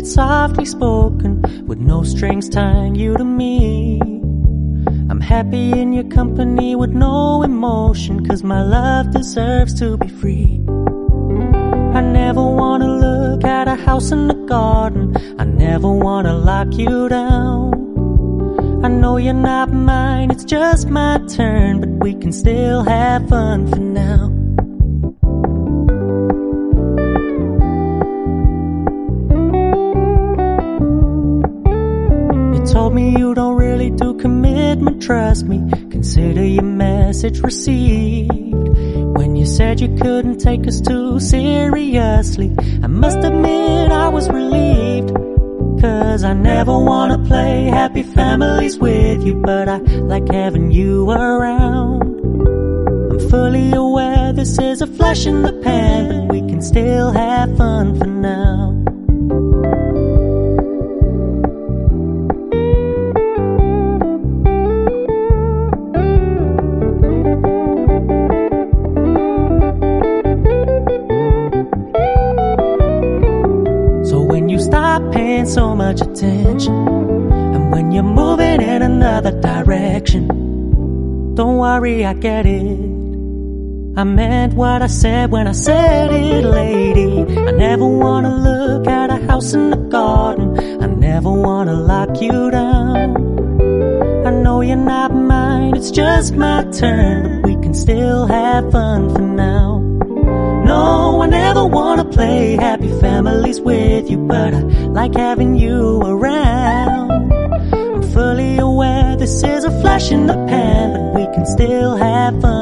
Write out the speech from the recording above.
it's softly spoken, with no strings tying you to me. I'm happy in your company with no emotion, 'cause my love deserves to be free. I never wanna look at a house and a garden, I never wanna lock you down. I know you're not mine, it's just my turn, but we can still have fun for now. You told me you don't really do commitment, trust me, consider your message received. When you said you couldn't take us too seriously, I must admit I was relieved, 'cause I never wanna play happy families with you, but I like having you around. I'm fully aware this is a flash in the pan, but we can still have fun for now. Stop paying so much attention, and when you're moving in another direction, don't worry, I get it. I meant what I said when I said it, lady. I never wanna look at a house in the garden, I never wanna lock you down. I know you're not mine, it's just my turn, but we can still have fun for now. No, I never wanna play happy families with you, but I like having you around. I'm fully aware this is a flash in the pan, but we can still have fun.